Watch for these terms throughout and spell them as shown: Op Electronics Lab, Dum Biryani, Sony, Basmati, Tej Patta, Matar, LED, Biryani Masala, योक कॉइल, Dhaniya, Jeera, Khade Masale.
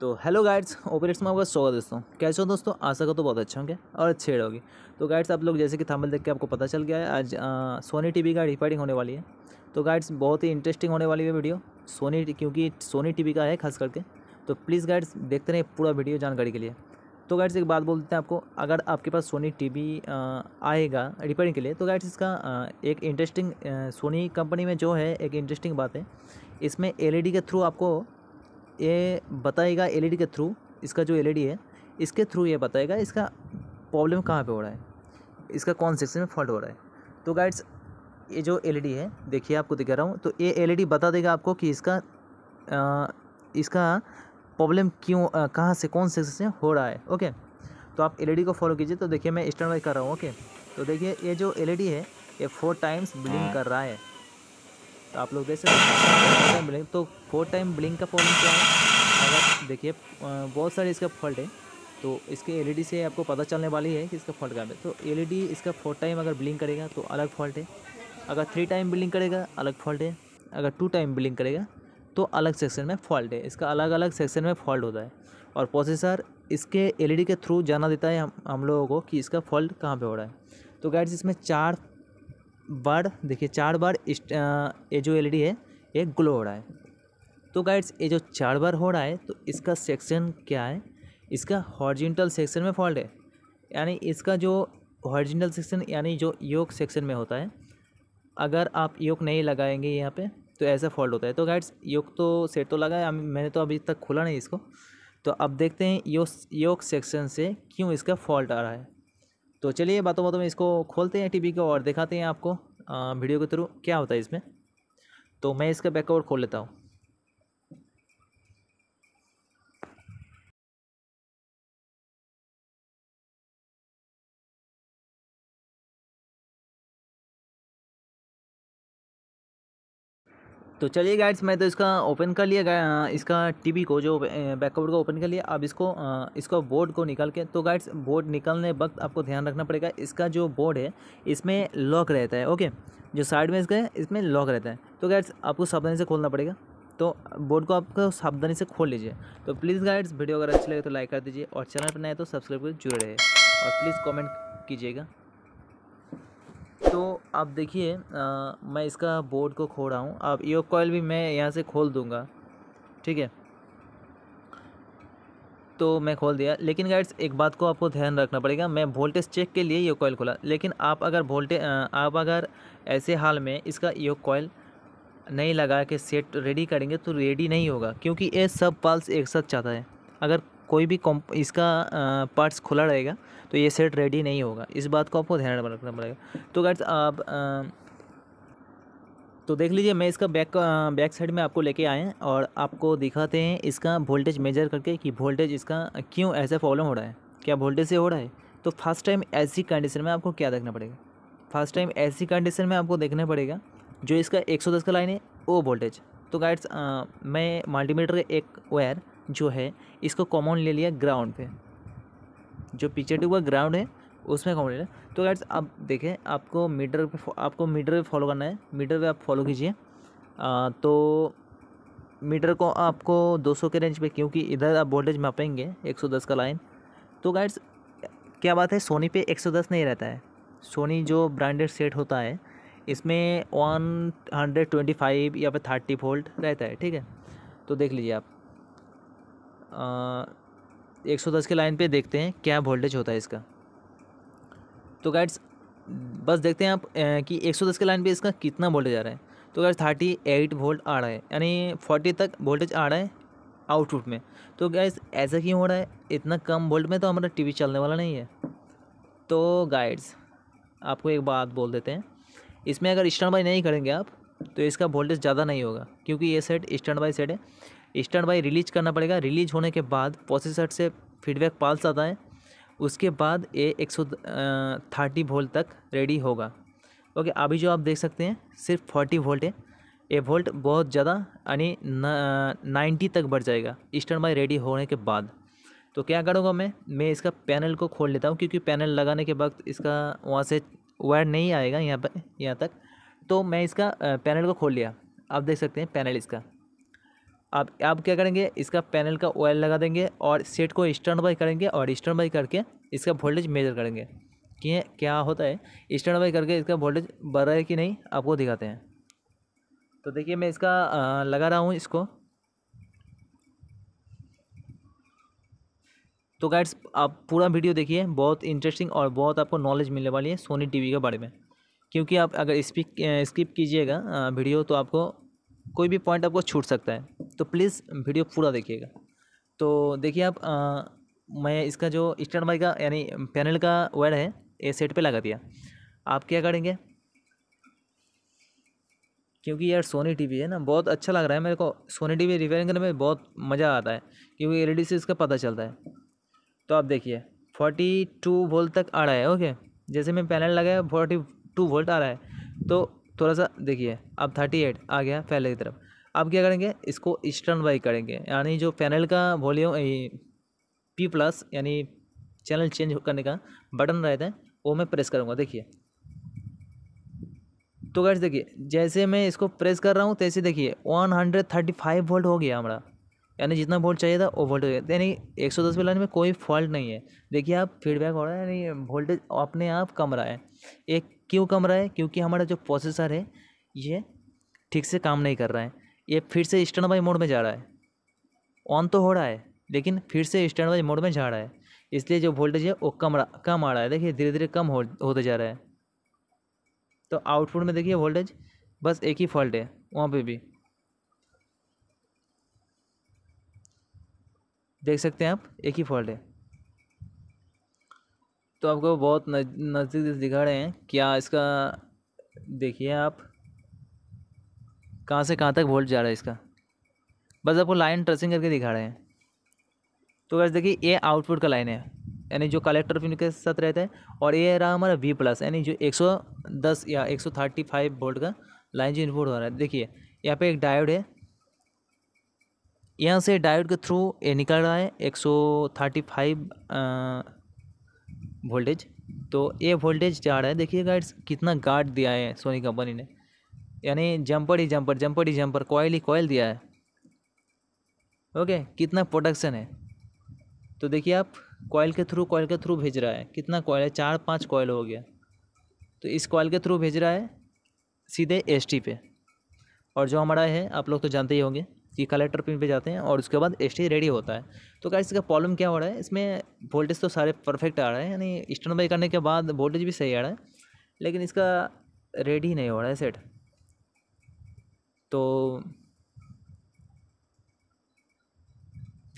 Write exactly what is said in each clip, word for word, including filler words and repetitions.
तो hello guides, ओपरेट्स में आपका स्वागत दोस्तों। कैसे हो दोस्तों? आशा का तो बहुत अच्छा होंगे और अच्छे रहोगे। तो गाइड्स, आप लोग जैसे कि थंबनेल देख के आपको पता चल गया है, आज आ, सोनी टीवी का रिफंडिंग होने वाली है। तो गाइड्स, बहुत ही इंटरेस्टिंग होने वाली है वीडियो सोनी, क्योंकि सोनी टीवी का है खास करके। तो प्लीज़ गाइड्स देखते रहें पूरा वीडियो जानकारी के लिए। तो गाइड्स, एक बात बोलते हैं आपको, अगर आपके पास सोनी टीवी आएगा रिपेयरिंग के लिए, तो गाइड्स इसका आ, एक इंटरेस्टिंग सोनी कंपनी में जो है एक इंटरेस्टिंग बात है, इसमें एलईडी के थ्रू आपको ये बताएगा, एलईडी के थ्रू इसका जो एलईडी है इसके थ्रू ये बताएगा इसका प्रॉब्लम कहाँ पे हो रहा है, इसका कौन सेक्शन में फॉल्ट हो रहा है। तो गाइड्स, ये जो एलईडी है देखिए आपको दिखा रहा हूँ, तो ये एलईडी बता देगा आपको कि इसका आ, इसका प्रॉब्लम क्यों, कहाँ से, कौन सेक्शन से हो रहा है। ओके, तो आप एलईडी को फॉलो कीजिए। तो देखिए मैं स्टैंड बाई कर रहा हूँ। ओके, तो देखिए ये जो एलईडी है ये फोर टाइम्स ब्लिंक कर रहा है। तो आप लोग देख सकते हैं, तो फोर टाइम ब्लिंक का प्रॉब्लम क्या है। अगर देखिए बहुत सारे इसका फॉल्ट है, तो इसके एलईडी से आपको पता चलने वाली है कि इसका फॉल्ट कहाँ है। तो एलईडी इसका फोर टाइम अगर ब्लिंक करेगा तो अलग फॉल्ट है, अगर थ्री टाइम ब्लिंक करेगा अलग फॉल्ट है, अगर टू टाइम ब्लिंक करेगा तो अलग सेक्शन में फॉल्ट है। इसका अलग अलग सेक्शन में फॉल्ट होता है, और प्रोसेसर इसके एलईडी के थ्रू जाना देता है हम हम लोगों को कि इसका फॉल्ट कहाँ पर हो रहा है। तो गाइड्स, इसमें चार बार देखिए, चार बार ये जो एलईडी है ये ग्लो हो रहा है। तो गाइड्स, ये जो चार बार हो रहा है तो इसका सेक्शन क्या है, इसका हॉरिजॉन्टल सेक्शन में फॉल्ट है। यानी इसका जो हॉरिजॉन्टल सेक्शन यानी जो योक सेक्शन में होता है, अगर आप योक नहीं लगाएंगे यहाँ पे तो ऐसा फॉल्ट होता है। तो गाइड्स, योक तो सेट तो लगा है, मैंने तो अभी तक खोला नहीं इसको। तो अब देखते हैं यो योक सेक्शन से क्यों इसका फॉल्ट आ रहा है। तो चलिए बातों बातों में इसको खोलते हैं टीवी को और दिखाते हैं आपको आ, वीडियो के थ्रू क्या होता है इसमें। तो मैं इसका बैक कवर खोल लेता हूँ। तो चलिए गाइड्स, मैं तो इसका ओपन कर लिया, इसका टीवी को जो बैक कवर को ओपन कर लिया। अब इसको इसको बोर्ड को निकाल के, तो गाइड्स बोर्ड निकालने वक्त आपको ध्यान रखना पड़ेगा, इसका जो बोर्ड है इसमें लॉक रहता है। ओके, जो साइड में इसका है इसमें लॉक रहता है। तो गाइड्स, आपको सावधानी से खोलना पड़ेगा। तो बोर्ड को आपको सावधानी से खोल लीजिए। तो प्लीज़ गाइड्स, वीडियो अगर अच्छी लगे तो लाइक कर दीजिए, और चैनल पर नए तो सब्सक्राइब कर जुड़े रहे, और प्लीज़ कॉमेंट कीजिएगा। तो आप देखिए, मैं इसका बोर्ड को खोल रहा हूँ। अब योक कॉइल भी मैं यहाँ से खोल दूँगा, ठीक है। तो मैं खोल दिया, लेकिन गाइड्स एक बात को आपको ध्यान रखना पड़ेगा, मैं वोल्टेज चेक के लिए योक कॉइल खोला। लेकिन आप अगर वोल्टेज आप अगर ऐसे हाल में इसका योक कॉइल नहीं लगा के सेट रेडी करेंगे तो रेडी नहीं होगा, क्योंकि ये सब पार्ट्स एक साथ चाहता है। अगर कोई भी कॉम्प इसका पार्ट्स खुला रहेगा तो ये सेट रेडी नहीं होगा, इस बात को आपको ध्यान रखना पड़ेगा। तो गाइड्स, आप आ, तो देख लीजिए, मैं इसका बैक आ, बैक साइड में आपको लेके आए हैं, और आपको दिखाते हैं इसका वोल्टेज मेजर करके कि वोल्टेज इसका क्यों ऐसा प्रॉब्लम हो रहा है, क्या वोल्टेज से हो रहा है। तो फर्स्ट टाइम ऐसी कंडीशन में आपको क्या देखना पड़ेगा, फर्स्ट टाइम ऐसी कंडीशन में आपको देखना पड़ेगा जो इसका एक सौ दस का लाइन है वो वोल्टेज। तो गाइड्स, मैं मल्टीमीटर के एक वायर जो है इसको कॉमन ले लिया ग्राउंड पे, जो पीछे टूबा ग्राउंड है उसमें कॉमन ले लिया। तो गाइड्स, आप देखें, आपको मीटर पे आपको मीटर पे फॉलो करना है, मीटर पे आप फॉलो कीजिए। तो मीटर को आपको दो सौ के रेंज पे, क्योंकि इधर आप वोल्टेज मापेंगे एक सौ दस का लाइन। तो गाइड्स, क्या बात है, सोनी पे एक सौ दस नहीं रहता है। सोनी जो ब्रांडेड सेट होता है इसमें एक सौ पच्चीस या फिर तीस वोल्ट रहता है, ठीक है। तो देख लीजिए आप आ, एक सौ दस के लाइन पे देखते हैं क्या वोल्टेज होता है इसका। तो गाइड्स, बस देखते हैं आप ए, कि एक सौ दस के लाइन पे इसका कितना वोल्टेज आ रहा है। तो गाइड्स अड़तीस वोल्ट आ रहा है, यानी चालीस तक वोल्टेज आ रहा है आउटपुट में। तो गाइड्स, ऐसा क्यों हो रहा है, इतना कम वोल्ट में तो हमारा टीवी चलने वाला नहीं है। तो गाइड्स, आपको एक बात बोल देते हैं, इसमें अगर स्टैंड बाई नहीं करेंगे आप तो इसका वोल्टेज ज़्यादा नहीं होगा, क्योंकि ये सेट स्टैंड बाई सेट है। स्टैंड बाई रिलीज करना पड़ेगा, रिलीज होने के बाद प्रोसेसर से फीडबैक पल्स आता है, उसके बाद ये एक सौ थर्टी वोल्ट तक रेडी होगा। ओके, अभी जो आप देख सकते हैं सिर्फ चालीस वोल्ट है, ये वोल्ट बहुत ज़्यादा यानी नब्बे तक बढ़ जाएगा स्टैंड बाई रेडी होने के बाद। तो क्या करूँगा मैं मैं इसका पैनल को खोल लेता हूँ, क्योंकि पैनल लगाने के वक्त इसका वहाँ से वायर नहीं आएगा यहाँ पर यहाँ तक। तो मैं इसका पैनल को खोल लिया, आप देख सकते हैं पैनल इसका। आप आप क्या करेंगे, इसका पैनल का वायर लगा देंगे और सेट को स्टैंड बाय करेंगे और स्टैंड बाय करके इसका वोल्टेज मेजर करेंगे कि क्या होता है। स्टैंड बाय करके इसका वोल्टेज बढ़ रहा है कि नहीं आपको दिखाते हैं। तो देखिए मैं इसका आ, लगा रहा हूँ इसको। तो गाइड्स आप पूरा वीडियो देखिए, बहुत इंटरेस्टिंग और बहुत आपको नॉलेज मिलने वाली है सोनी टीवी के बारे में, क्योंकि आप अगर स्किप स्किप कीजिएगा वीडियो तो आपको कोई भी पॉइंट आपको छूट सकता है। तो प्लीज़ वीडियो पूरा देखिएगा। तो देखिए आप आ, मैं इसका जो स्टैंड बाय का यानी पैनल का वायर है ये सेट पे लगा दिया। आप क्या करेंगे, क्योंकि यार सोनी टीवी है ना, बहुत अच्छा लग रहा है मेरे को। सोनी टीवी रिपेयरिंग करने में बहुत मज़ा आता है क्योंकि एलईडी से इसका पता चलता है। तो आप देखिए बयालीस वोल्ट तक आ रहा है। ओके, जैसे मैं पैनल लगाया बयालीस वोल्ट आ रहा है। तो थोड़ा सा देखिए अब अड़तीस आ गया पहले की तरफ। अब क्या करेंगे, इसको स्टैंड बाय करेंगे यानी जो पैनल का वॉल्यूम पी प्लस यानी चैनल चेंज करने का बटन रहता है वो मैं प्रेस करूँगा। देखिए तो गाइस देखिए जैसे मैं इसको प्रेस कर रहा हूँ तैसे देखिए एक सौ पैंतीस वोल्ट हो गया हमारा, यानी जितना वोल्ट चाहिए था वो वोल्ट हो गया, यानी एक सौ दस पे लाने में कोई फॉल्ट नहीं है। देखिए आप फीडबैक हो रहा है यानी वोल्टेज अपने आप कम रहा है। एक क्यों कम रहा है, क्योंकि हमारा जो प्रोसेसर है ये ठीक से काम नहीं कर रहा है। ये फिर से स्टैंड बाय मोड में जा रहा है, ऑन तो हो रहा है लेकिन फिर से स्टैंड बाय मोड में जा रहा है, इसलिए जो वोल्टेज है वो कम कम आ रहा है। देखिए धीरे धीरे कम हो, होते जा रहा है। तो आउटपुट में देखिए वोल्टेज बस एक ही फॉल्ट है वहाँ पर भी, देख सकते हैं आप एक ही फॉल्ट है। तो आपको बहुत नज़दीक से दिखा रहे हैं क्या इसका, देखिए आप कहाँ से कहाँ तक वोल्ट जा रहा है इसका, बस आपको लाइन ट्रेसिंग करके दिखा रहे हैं। तो वैसे देखिए ये आउटपुट का लाइन है यानी जो कलेक्टर पिन के साथ रहता है, और ये रहा हमारा वी प्लस यानी जो एक सौ दस या एक सौ पैंतीस वोल्ट का लाइन जो इनपुट हो रहा है। देखिए यहाँ पे एक डायोड है, यहाँ से डायोड के थ्रू ये निकल रहा है एक सौ पैंतीस वोल्टेज। तो ये वोल्टेज जा रहा है। देखिए गाइड्स कितना गार्ड दिया है सोनी कंपनी ने, यानी जंपर ही जंपर जंपर ही जंपर कॉयल ही कॉयल दिया है। ओके, कितना प्रोडक्शन है। तो देखिए आप कॉयल के थ्रू कॉयल के थ्रू भेज रहा है। कितना कॉयल है, चार पाँच कॉयल हो गया। तो इस कॉयल के थ्रू भेज रहा है सीधे एस टी पे, और जो हमारा है आप लोग तो जानते ही होंगे कि कलेक्टर पिन पे जाते हैं और उसके बाद एसटी रेडी होता है। तो गाइस इसका प्रॉब्लम क्या हो रहा है, इसमें वोल्टेज तो सारे परफेक्ट आ रहा है यानी स्टैंड बाय करने के बाद वोल्टेज भी सही आ रहा है, लेकिन इसका रेडी नहीं हो रहा है सेट। तो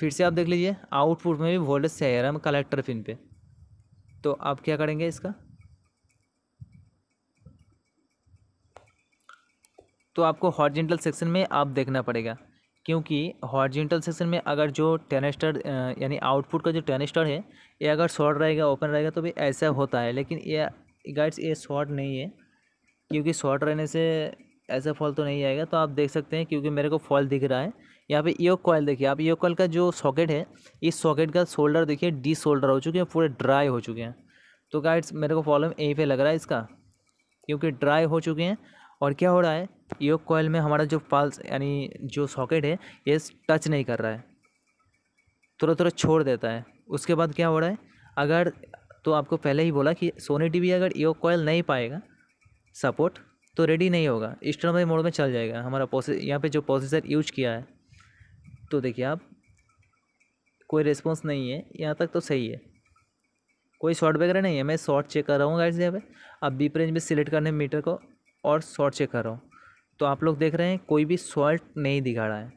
फिर से आप देख लीजिए आउटपुट में भी वोल्टेज सही आ रहा है कलेक्टर पिन पे। तो आप क्या करेंगे इसका, तो आपको हॉरिजॉन्टल सेक्शन में आप देखना पड़ेगा, क्योंकि हॉरिजॉन्टल सेक्शन में अगर जो टेनिस्टर यानी आउटपुट का जो टेनिस्टर है ये अगर शॉर्ट रहेगा ओपन रहेगा तो भी ऐसा होता है, लेकिन ये गाइड्स ये शॉर्ट नहीं है, क्योंकि शॉर्ट रहने से ऐसा फॉल तो नहीं आएगा। तो आप देख सकते हैं क्योंकि मेरे को फॉल दिख रहा है। यहाँ पे योग कॉयल देखिए आप, योग कॉयल का जो सॉकेट है इस सॉकेट का शोल्डर देखिए डी शोल्डर हो चुके हैं, पूरे ड्राई हो चुके हैं। तो गाइड्स मेरे को प्रॉब्लम यहीं पर लग रहा है इसका, क्योंकि ड्राई हो चुके हैं। और क्या हो रहा है, योग कॉयल में हमारा जो पल्स यानी जो सॉकेट है ये टच नहीं कर रहा है, थोड़ा थोड़ा छोड़ देता है। उसके बाद क्या हो रहा है, अगर तो आपको पहले ही बोला कि सोनी टीवी अगर योग कॉयल नहीं पाएगा सपोर्ट तो रेडी नहीं होगा, स्टैंड बाय मोड में चल जाएगा हमारा प्रोसेसर। यहाँ पे जो प्रोसेसर यूज किया है तो देखिए आप कोई रिस्पॉन्स नहीं है, यहाँ तक तो सही है, कोई शॉर्ट वगैरह नहीं है। मैं शॉर्ट चेक कर रहा हूँ गाइस यहाँ पे, आप बीप रेंज में सिलेक्ट करने मीटर को और शॉर्ट चेक कर रहा हूँ। तो आप लोग देख रहे हैं कोई भी शॉर्ट नहीं दिखा रहा है।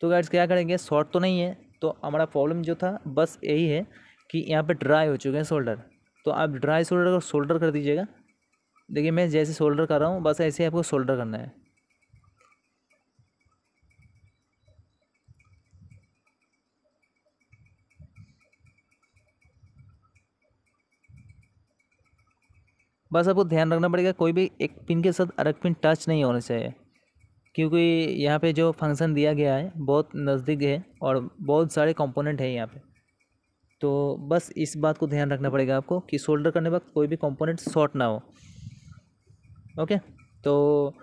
तो गाइस क्या करेंगे, शॉर्ट तो नहीं है, तो हमारा प्रॉब्लम जो था बस यही है कि यहाँ पे ड्राई हो चुके हैं शोल्डर। तो आप ड्राई शोल्डर को शोल्डर कर दीजिएगा। देखिए मैं जैसे शोल्डर कर रहा हूँ बस ऐसे आपको शोल्डर करना है। बस आपको ध्यान रखना पड़ेगा कोई भी एक पिन के साथ अलग पिन टच नहीं होना चाहिए, क्योंकि यहाँ पे जो फंक्शन दिया गया है बहुत नज़दीक है और बहुत सारे कंपोनेंट हैं यहाँ पे। तो बस इस बात को ध्यान रखना पड़ेगा आपको कि शोल्डर करने वक्त कोई भी कंपोनेंट शॉर्ट ना हो। ओके, तो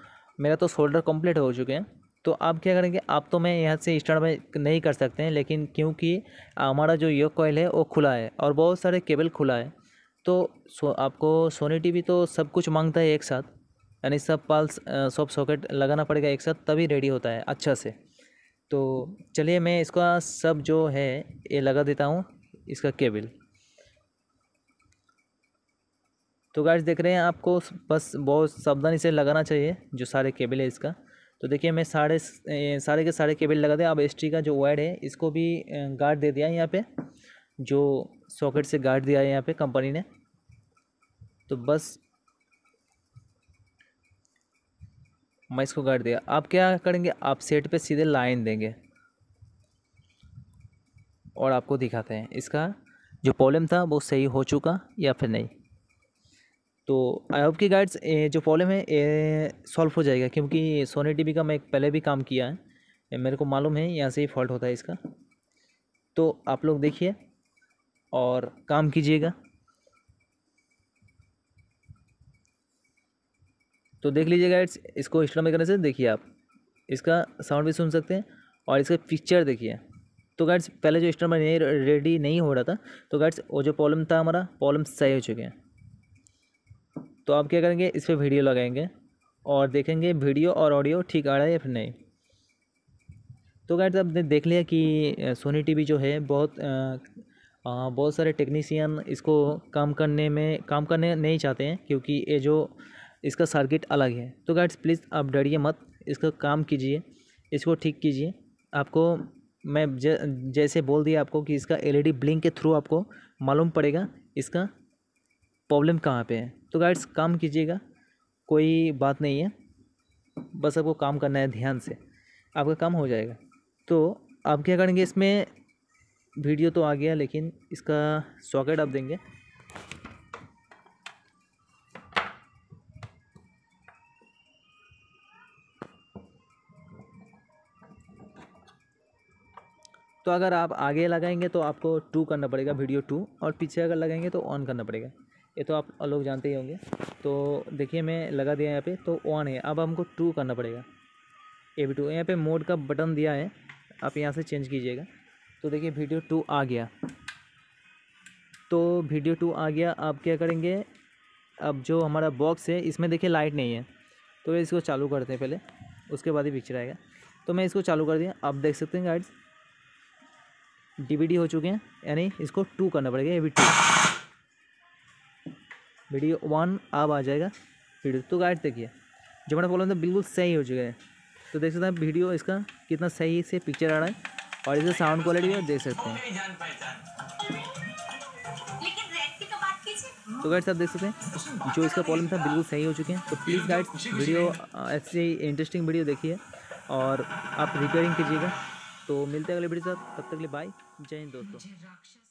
मेरा तो सोल्डर कंप्लीट हो चुके हैं। तो आप क्या करेंगे, आप तो मैं यहाँ से स्टार्ट नहीं कर सकते हैं, लेकिन क्योंकि हमारा जो योक कॉइल है वो खुला है और बहुत सारे केबल खुला है, तो सो, आपको सोनी टीवी तो सब कुछ मांगता है एक साथ, यानी सब पाल्स सब सॉकेट लगाना पड़ेगा एक साथ तभी रेडी होता है अच्छा से। तो चलिए मैं इसका सब जो है ये लगा देता हूँ इसका केबल। तो गाइस देख रहे हैं, आपको बस बहुत सावधानी से लगाना चाहिए जो सारे केबल है इसका। तो देखिए मैं सारे सारे के सारे केबल लगा दिया। अब एसटी का जो वायर है इसको भी गार्ड दे दिया है यहाँ पे, जो सॉकेट से गार्ड दिया है यहाँ पे कंपनी ने। तो बस मैं इसको गार्ड दिया। आप क्या करेंगे, आप सेट पे सीधे लाइन देंगे और आपको दिखाते हैं इसका जो प्रॉब्लम था वो सही हो चुका या फिर नहीं। तो आई होप कि गाइड्स जो प्रॉब्लम है ये सॉल्व हो जाएगा, क्योंकि सोनी टीवी का मैं पहले भी काम किया है, मेरे को मालूम है यहाँ से ही फॉल्ट होता है इसका। तो आप लोग देखिए और काम कीजिएगा। तो देख लीजिए गाइड्स, इसको स्टार्ट करने से देखिए आप इसका साउंड भी सुन सकते हैं और इसका पिक्चर देखिए। तो गाइड्स पहले जो स्टार्ट नहीं रेडी नहीं हो रहा था, तो गाइड्स वो जो प्रॉब्लम था हमारा प्रॉब्लम सही हो चुके हैं। तो आप क्या करेंगे, इस पर वीडियो लगाएंगे और देखेंगे वीडियो और ऑडियो ठीक आ रहा है या फिर नहीं। तो गाइस आपने देख लिया कि सोनी टीवी जो है बहुत आ, बहुत सारे टेक्नीशियन इसको काम करने में काम करने नहीं चाहते हैं, क्योंकि ये जो इसका सर्किट अलग है। तो गाइस प्लीज़ आप डरिए मत, इसका काम कीजिए, इसको ठीक कीजिए। आपको मैं ज, जैसे बोल दिया आपको कि इसका एल ई डी ब्लिंक के थ्रू आपको मालूम पड़ेगा इसका प्रॉब्लम कहाँ पे है। तो गाइड्स काम कीजिएगा, कोई बात नहीं है, बस आपको काम करना है ध्यान से, आपका काम हो जाएगा। तो आप क्या करेंगे, इसमें वीडियो तो आ गया लेकिन इसका सॉकेट आप देंगे। तो अगर आप आगे लगाएंगे तो आपको टू करना पड़ेगा, वीडियो टू, और पीछे अगर लगाएंगे तो ऑन करना पड़ेगा, ये तो आप लोग जानते ही होंगे। तो देखिए मैं लगा दिया यहाँ पे, तो वन है, अब हमको टू करना पड़ेगा, ए बी टू। यहाँ पे मोड का बटन दिया है, आप यहाँ से चेंज कीजिएगा। तो देखिए वीडियो टू आ गया। तो वीडियो टू आ गया, आप क्या करेंगे, अब जो हमारा बॉक्स है इसमें देखिए लाइट नहीं है, तो इसको चालू करते हैं पहले, उसके बाद ही पिक्चर आएगा। तो मैं इसको चालू कर दिया, आप देख सकते हैं गाइड्स डी बी डी हो चुके हैं, यानी इसको टू करना पड़ेगा, A B two. Video one अब आ जाएगा वीडियो। तो गाइड देखिए जो मैंने बोला था बिल्कुल सही हो चुका है। तो देख सकते हैं वीडियो इसका कितना सही से पिक्चर आ रहा है, और इसका साउंड क्वालिटी भी देख सकते हैं। तो गाइड साहब देख सकते हैं जो इसका प्रॉब्लम था बिल्कुल सही हो चुके हैं। तो प्लीज़ गाइड वीडियो ऐसी इंटरेस्टिंग वीडियो देखिए और आप रिपेयरिंग कीजिएगा। तो मिलते हैं अगले वीडियो के साथ, तब तक के लिए बाय, जय हिंद दोस्तों।